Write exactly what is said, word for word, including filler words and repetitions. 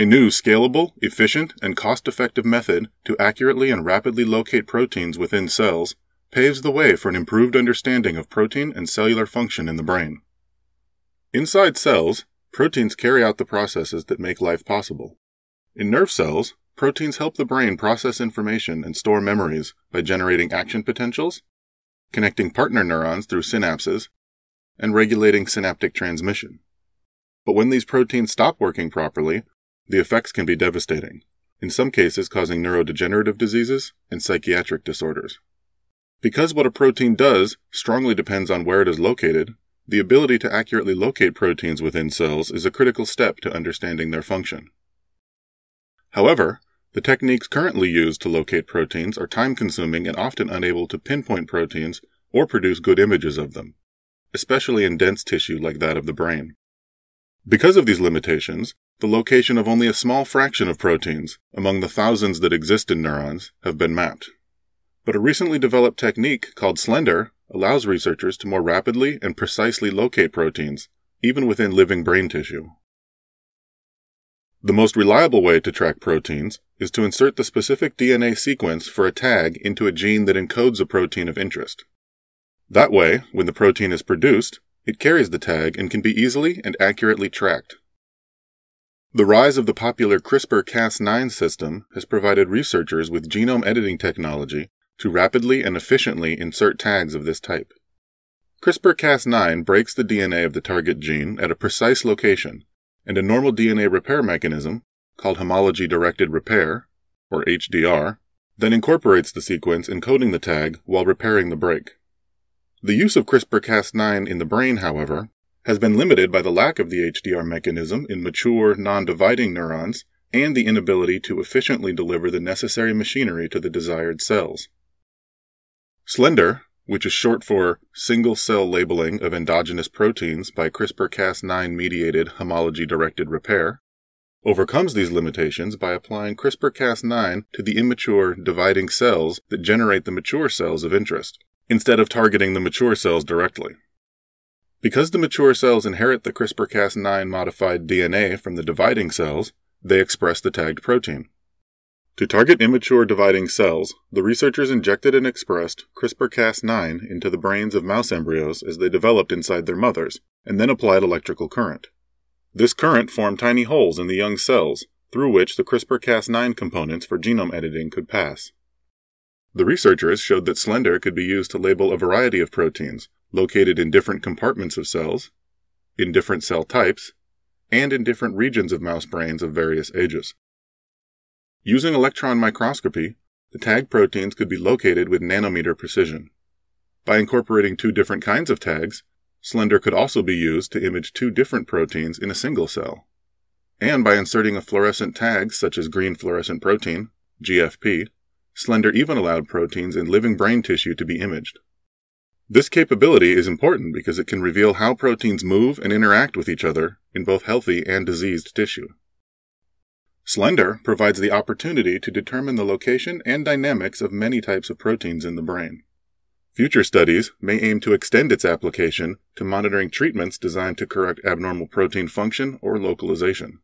A new scalable, efficient, and cost-effective method to accurately and rapidly locate proteins within cells paves the way for an improved understanding of protein and cellular function in the brain. Inside cells, proteins carry out the processes that make life possible. In nerve cells, proteins help the brain process information and store memories by generating action potentials, connecting partner neurons through synapses, and regulating synaptic transmission. But when these proteins stop working properly, the effects can be devastating, in some cases causing neurodegenerative diseases and psychiatric disorders. Because what a protein does strongly depends on where it is located, the ability to accurately locate proteins within cells is a critical step to understanding their function. However, the techniques currently used to locate proteins are time-consuming and often unable to pinpoint proteins or produce good images of them, especially in dense tissue like that of the brain. Because of these limitations, the location of only a small fraction of proteins among the thousands that exist in neurons have been mapped. But a recently developed technique called SLENDR allows researchers to more rapidly and precisely locate proteins, even within living brain tissue. The most reliable way to track proteins is to insert the specific D N A sequence for a tag into a gene that encodes a protein of interest. That way, when the protein is produced, it carries the tag and can be easily and accurately tracked. The rise of the popular CRISPR Cas nine system has provided researchers with genome editing technology to rapidly and efficiently insert tags of this type. CRISPR Cas nine breaks the D N A of the target gene at a precise location, and a normal D N A repair mechanism, called homology-directed repair, or H D R, then incorporates the sequence encoding the tag while repairing the break. The use of CRISPR Cas nine in the brain, however, has been limited by the lack of the H D R mechanism in mature, non-dividing neurons and the inability to efficiently deliver the necessary machinery to the desired cells. SLENDR, which is short for Single-Cell Labeling of Endogenous Proteins by CRISPR Cas nine mediated Homology-Directed Repair, overcomes these limitations by applying CRISPR Cas nine to the immature, dividing cells that generate the mature cells of interest, instead of targeting the mature cells directly. Because the mature cells inherit the CRISPR Cas nine modified D N A from the dividing cells, they express the tagged protein. To target immature dividing cells, the researchers injected and expressed CRISPR Cas nine into the brains of mouse embryos as they developed inside their mothers, and then applied electrical current. This current formed tiny holes in the young cells, through which the CRISPR Cas nine components for genome editing could pass. The researchers showed that SLENDR could be used to label a variety of proteins, located in different compartments of cells, in different cell types, and in different regions of mouse brains of various ages. Using electron microscopy, the tagged proteins could be located with nanometer precision. By incorporating two different kinds of tags, SLENDR could also be used to image two different proteins in a single cell. And by inserting a fluorescent tag such as green fluorescent protein, G F P, SLENDR even allowed proteins in living brain tissue to be imaged. This capability is important because it can reveal how proteins move and interact with each other in both healthy and diseased tissue. SLENDR provides the opportunity to determine the location and dynamics of many types of proteins in the brain. Future studies may aim to extend its application to monitoring treatments designed to correct abnormal protein function or localization.